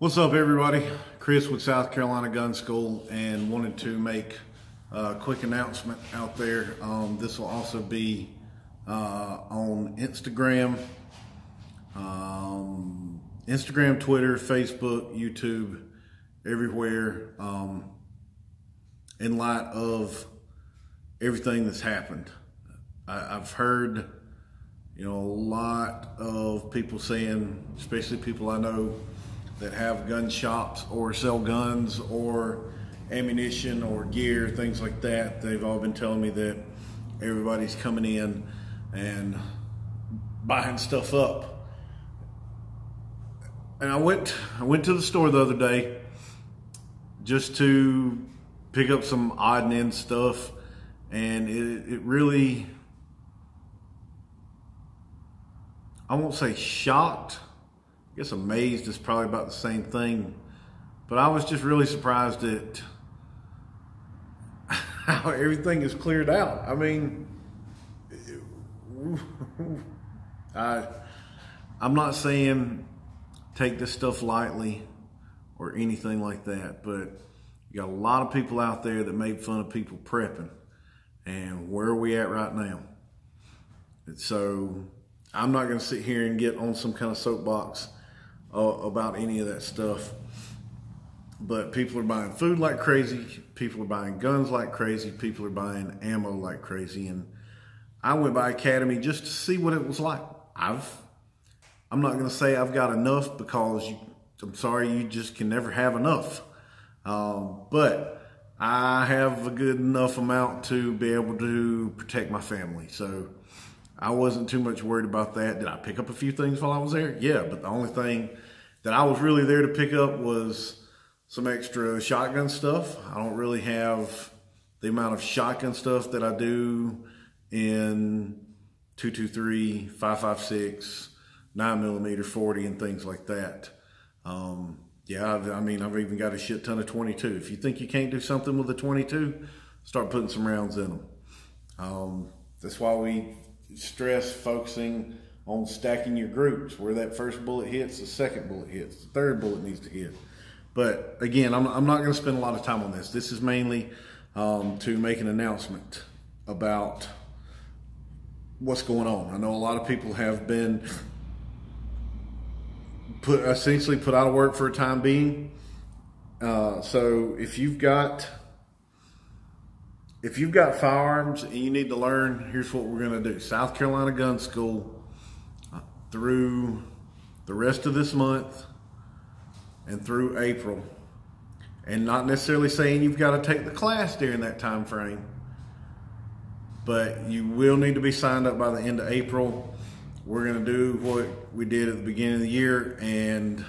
What's up, everybody? Chris with South Carolina Gun School, and wanted to make a quick announcement out there. This will also be on Instagram, Twitter, Facebook, YouTube, everywhere, in light of everything that's happened. I've heard, you know, a lot of people saying, especially people I know that have gun shops or sell guns or ammunition or gear, things like that. They've all been telling me that everybody's coming in and buying stuff up. And I went to the store the other day just to pick up some odd and end stuff, and it really, I won't say shocked, I guess amazed is probably about the same thing, but I was just really surprised at how everything is cleared out. I mean, I'm not saying take this stuff lightly or anything like that, but you got a lot of people out there that made fun of people prepping, and where are we at right now? And so I'm not going to sit here and get on some kind of soapbox about any of that stuff, but people are buying food like crazy, people are buying guns like crazy, people are buying ammo like crazy. And I went by Academy just to see what it was like. I'm not gonna say I've got enough, because I'm sorry, you just can never have enough, but I have a good enough amount to be able to protect my family, so I wasn't too much worried about that. Did I pick up a few things while I was there? Yeah, but the only thing that I was really there to pick up was some extra shotgun stuff. I don't really have the amount of shotgun stuff that I do in 223, 556, 9mm, 40, and things like that. Yeah, I mean, I've even got a shit ton of 22. If you think you can't do something with a 22, start putting some rounds in them. That's why we stress focusing on stacking your groups, where that first bullet hits, the second bullet hits, the third bullet needs to hit. But again, I'm not going to spend a lot of time on this. This is mainly to make an announcement about what's going on. I know a lot of people have been essentially put out of work for a time being. So if you've got firearms and you need to learn, here's what we're gonna do. South Carolina Gun School, through the rest of this month and through April, and not necessarily saying you've gotta take the class during that time frame, but you will need to be signed up by the end of April. We're gonna do what we did at the beginning of the year, and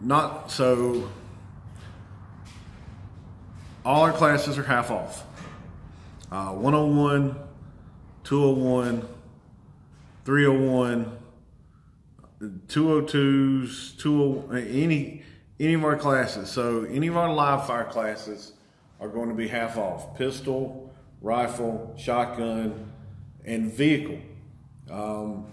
not so, all our classes are half off. 101, 201, 301, 202s, any of our classes. So any of our live fire classes are going to be half off. Pistol, rifle, shotgun, and vehicle. You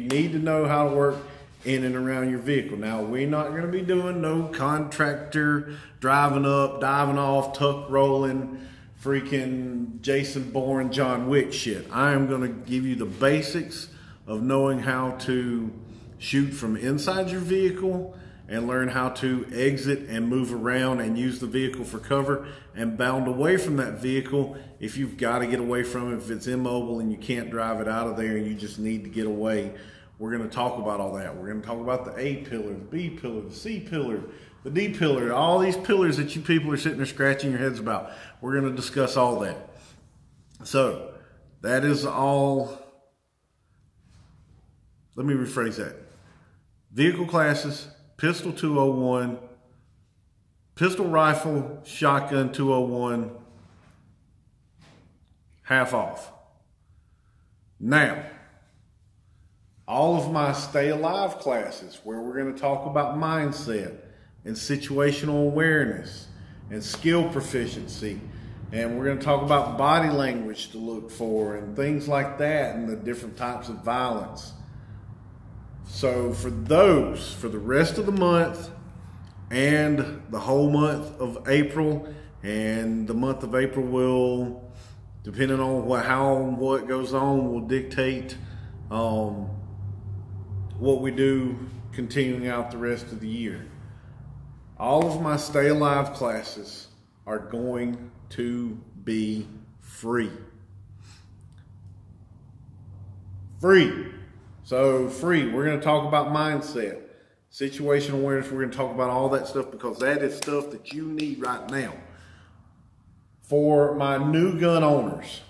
need to know how to work in and around your vehicle. Now, we're not going to be doing no contractor driving up, diving off, tuck rolling, freaking Jason Bourne, John Wick shit. I am going to give you the basics of knowing how to shoot from inside your vehicle, and learn how to exit and move around and use the vehicle for cover, and bound away from that vehicle if you've got to get away from it, if it's immobile and you can't drive it out of there and you just need to get away. We're going to talk about all that. We're going to talk about the A pillar, the B pillar, the C pillar, the D pillar, all these pillars that you people are sitting there scratching your heads about. We're going to discuss all that. So that is all. Let me rephrase that. Vehicle classes, pistol 201, pistol rifle, shotgun 201, half off. Now, all of my Stay Alive classes, where we're going to talk about mindset and situational awareness and skill proficiency, and we're going to talk about body language to look for and things like that, and the different types of violence. So for those, for the rest of the month and the whole month of April, and the month of April will, depending on what goes on, will dictate what we do continuing out the rest of the year. All of my Stay Alive classes are going to be free. Free. So free. We're going to talk about mindset, situational awareness. We're going to talk about all that stuff because that is stuff that you need right now. For my new gun owners,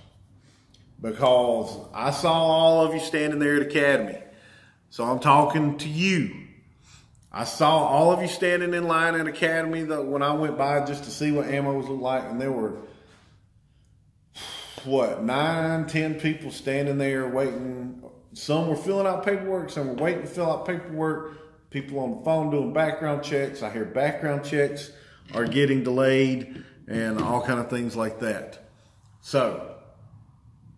because I saw all of you standing there at Academy. So I'm talking to you. I saw all of you standing in line at Academy when I went by just to see what ammos looked like, and there were, what, 9, 10 people standing there waiting. Some were filling out paperwork, some were waiting to fill out paperwork. People on the phone doing background checks. I hear background checks are getting delayed, and all kind of things like that. So,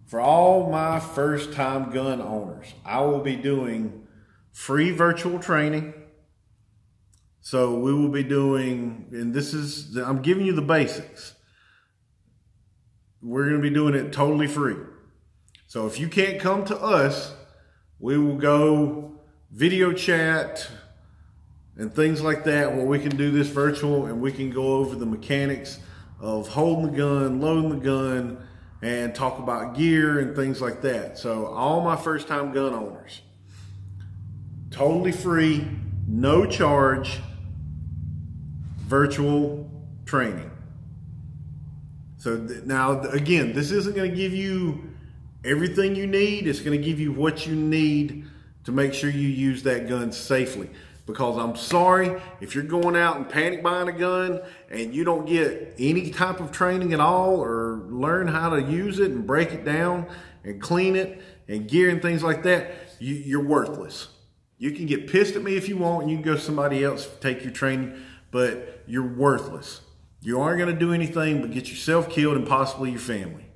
for all my first-time gun owners, I will be doing free virtual training. So we will be doing, and this is, I'm giving you the basics. We're going to be doing it totally free. So if you can't come to us, we will go video chat and things like that where we can do this virtual, and we can go over the mechanics of holding the gun, loading the gun, and talk about gear and things like that. So all my first-time gun owners, totally free, no charge, virtual training. So now, again, this isn't going to give you everything you need. It's going to give you what you need to make sure you use that gun safely. Because I'm sorry, if you're going out and panic buying a gun and you don't get any type of training at all, or learn how to use it and break it down and clean it and gear and things like that, you're worthless. You can get pissed at me if you want, and you can go to somebody else to take your training, but you're worthless. You aren't going to do anything but get yourself killed and possibly your family.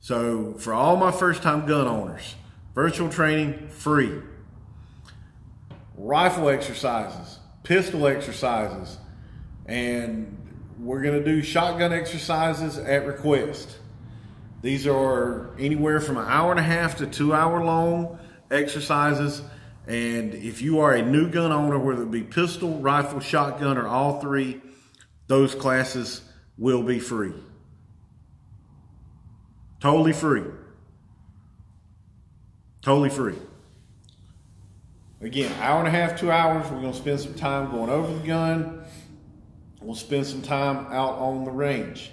So for all my first-time gun owners, virtual training, free. Rifle exercises, pistol exercises, and we're going to do shotgun exercises at request. These are anywhere from 1.5 hours to 2 hours long exercises, and if you are a new gun owner, whether it be pistol, rifle, shotgun, or all three, those classes will be free. Totally free. Totally free. Again, 1.5 hours, 2 hours, we're going to spend some time going over the gun. We'll spend some time out on the range.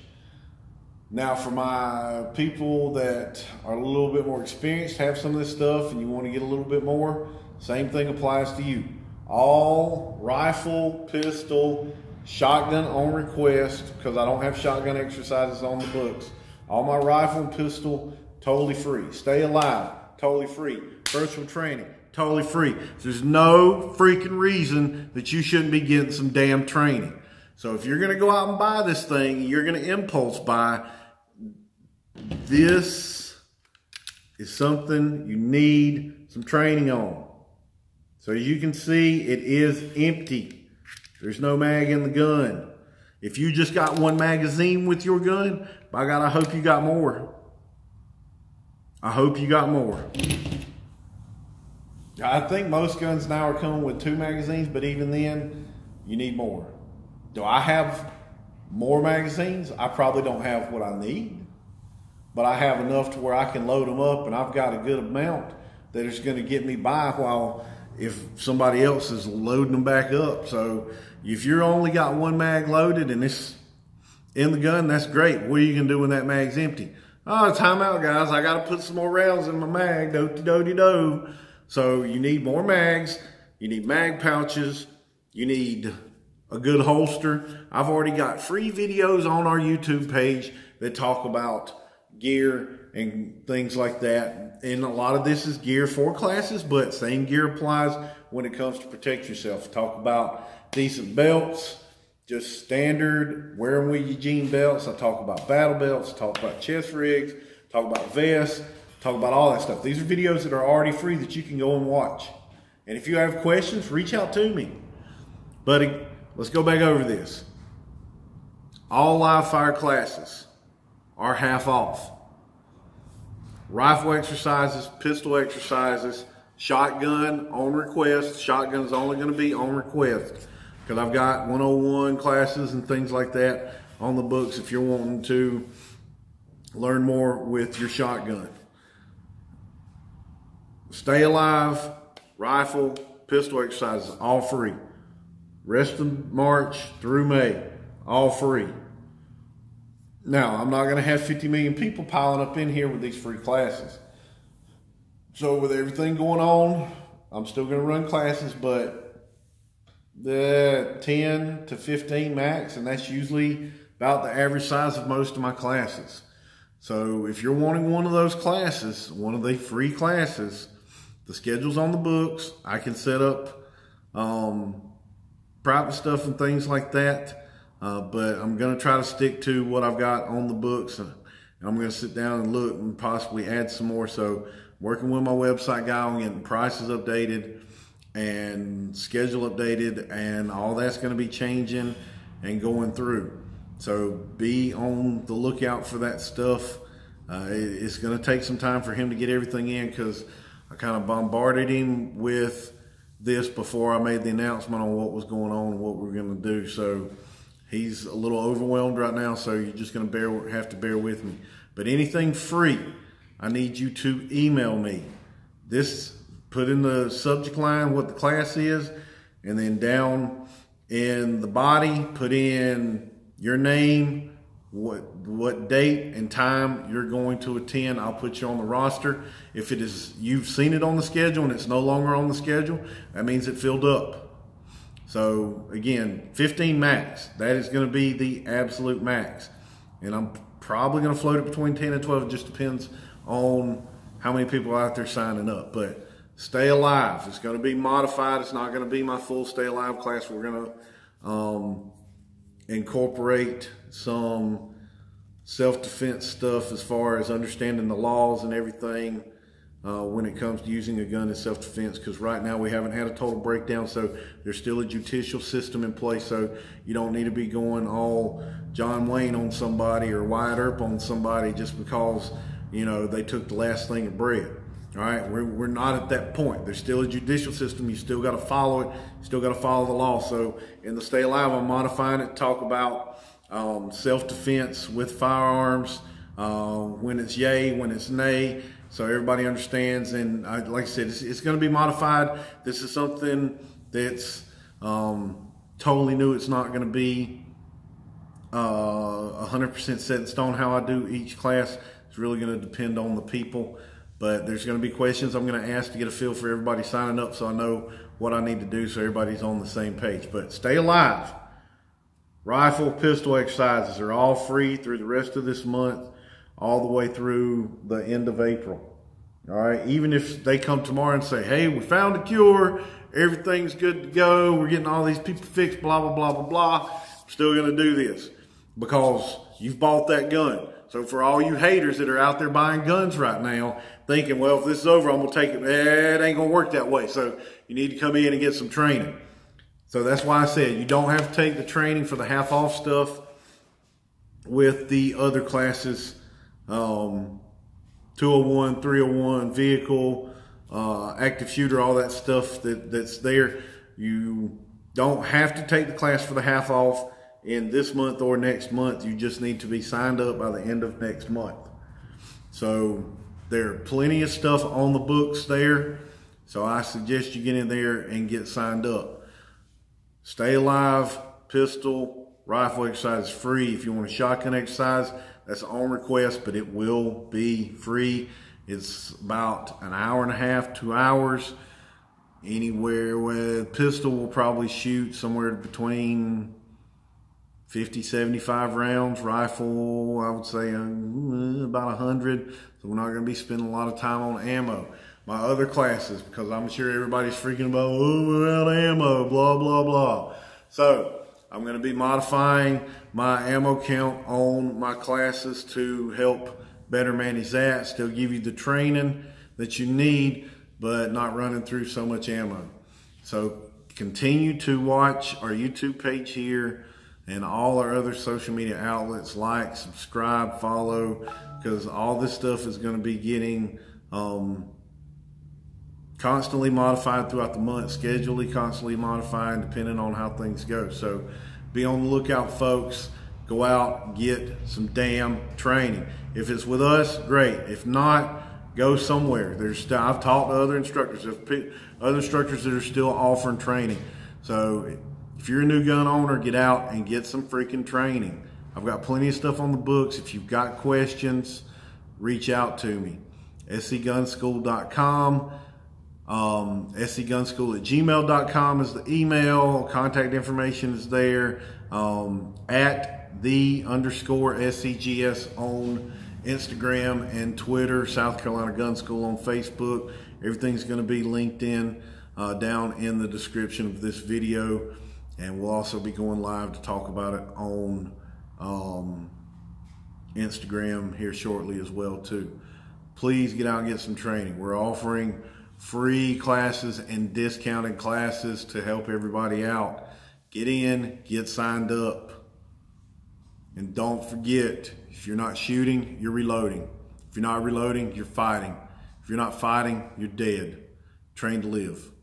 Now, for my people that are a little bit more experienced, have some of this stuff, and you want to get a little bit more, same thing applies to you. All rifle, pistol, shotgun on request, because I don't have shotgun exercises on the books. All my rifle and pistol, totally free. Stay Alive, totally free. Virtual training, totally free. There's no freaking reason that you shouldn't be getting some damn training. So if you're going to go out and buy this thing, you're going to impulse buy. This is something you need some training on. So you can see it is empty. There's no mag in the gun. If you just got one magazine with your gun, by God, I hope you got more. I hope you got more. I think most guns now are coming with 2 magazines, but even then, you need more. Do I have more magazines? I probably don't have what I need, but I have enough to where I can load them up, and I've got a good amount that is going to get me by while if somebody else is loading them back up. So if you're only got 1 mag loaded and it's in the gun, that's great. What are you going to do when that mag's empty? Oh, time out, guys. I got to put some more rounds in my mag. Do-de-do-de-do. So you need more mags, you need mag pouches, you need a good holster. I've already got free videos on our YouTube page that talk about gear and things like that. And a lot of this is gear for classes, but same gear applies when it comes to protect yourself. Talk about decent belts, just standard, wear them with your jean belts. I talk about battle belts, talk about chest rigs, talk about vests, talk about all that stuff. These are videos that are already free that you can go and watch. And if you have questions, reach out to me. But let's go back over this. All live fire classes are half off. Rifle exercises, pistol exercises, shotgun on request. Shotgun's only going to be on request because I've got 101 classes and things like that on the books if you're wanting to learn more with your shotgun. Stay alive, rifle, pistol exercises, all free. Rest of March through May, all free. Now, I'm not going to have 50 million people piling up in here with these free classes. So with everything going on, I'm still going to run classes, but the 10 to 15 max, and that's usually about the average size of most of my classes. So if you're wanting one of those classes, one of the free classes, the schedule's on the books. I can set up private stuff and things like that. But I'm going to try to stick to what I've got on the books, and I'm going to sit down and look and possibly add some more. So working with my website guy on getting prices updated and schedule updated, and all that's going to be changing and going through. So be on the lookout for that stuff. It's going to take some time for him to get everything in because I kind of bombarded him with this before I made the announcement on what was going on and what we were going to do. So he's a little overwhelmed right now, so you're just going to have to bear with me. But anything free, I need you to email me. This, put in the subject line what the class is, and then down in the body, put in your name, what date and time you're going to attend. I'll put you on the roster. If it is, you've seen it on the schedule and it's no longer on the schedule, that means it filled up. So again, 15 max, that is going to be the absolute max. And I'm probably going to float it between 10 and 12. It just depends on how many people are out there signing up. But Stay Alive, it's going to be modified. It's not going to be my full Stay Alive class. We're going to incorporate some self-defense stuff as far as understanding the laws and everything. When it comes to using a gun in self-defense, because right now we haven't had a total breakdown, so there's still a judicial system in place, so you don't need to be going all John Wayne on somebody or Wyatt Earp on somebody just because, you know, they took the last thing of bread. All right, we're not at that point. There's still a judicial system. You still got to follow it. You still got to follow the law. So in the Stay Alive, I'm modifying it to talk about self-defense with firearms, when it's yay, when it's nay, so everybody understands. And like I said, it's going to be modified. This is something that's totally new. It's not going to be 100% set in stone how I do each class. It's really going to depend on the people. But there's going to be questions I'm going to ask to get a feel for everybody signing up so I know what I need to do so everybody's on the same page. But Stay Alive. Rifle, pistol exercises are all free through the rest of this month, all the way through the end of April. All right, even if they come tomorrow and say, hey, we found a cure, everything's good to go, we're getting all these people fixed, blah, blah, blah, blah, blah, I'm still gonna do this because you've bought that gun. So for all you haters that are out there buying guns right now, thinking, well, if this is over, I'm gonna take it, it ain't gonna work that way. So you need to come in and get some training. So that's why I said you don't have to take the training for the half off stuff with the other classes. 201, 301, vehicle, active shooter, all that stuff that's there. You don't have to take the class for the half off in this month or next month. You just need to be signed up by the end of next month. So there are plenty of stuff on the books there. So I suggest you get in there and get signed up. Stay Alive, pistol, rifle exercise is free. If you want a shotgun exercise, that's on request, but it will be free. It's about an hour and a half, 2 hours. Anywhere where pistol will probably shoot somewhere between 50, 75 rounds. Rifle, I would say about 100. So we're not going to be spending a lot of time on ammo. My other classes, because I'm sure everybody's freaking about, oh, we're out of ammo, blah, blah, blah. So I'm going to be modifying my ammo count on my classes to help better manage that, still give you the training that you need, but not running through so much ammo. So continue to watch our YouTube page here and all our other social media outlets, like, subscribe, follow, because all this stuff is going to be getting constantly modified throughout the month, schedually constantly modified depending on how things go. So be on the lookout, folks. Go out, get some damn training. If it's with us, great. If not, go somewhere. I've talked to other instructors. There's other instructors that are still offering training. So if you're a new gun owner, get out and get some freaking training. I've got plenty of stuff on the books. If you've got questions, reach out to me. scgunschool.com. scgunschool@gmail.com is the email. Contact information is there. @the_SCGS on Instagram and Twitter. South Carolina Gun School on Facebook. Everything's going to be linked in down in the description of this video. And we'll also be going live to talk about it on Instagram here shortly as well too. Please get out and get some training. We're offering free classes and discounted classes to help everybody out. Get in, get signed up. And don't forget, if you're not shooting, you're reloading. If you're not reloading, you're fighting. If you're not fighting, you're dead. Train to live.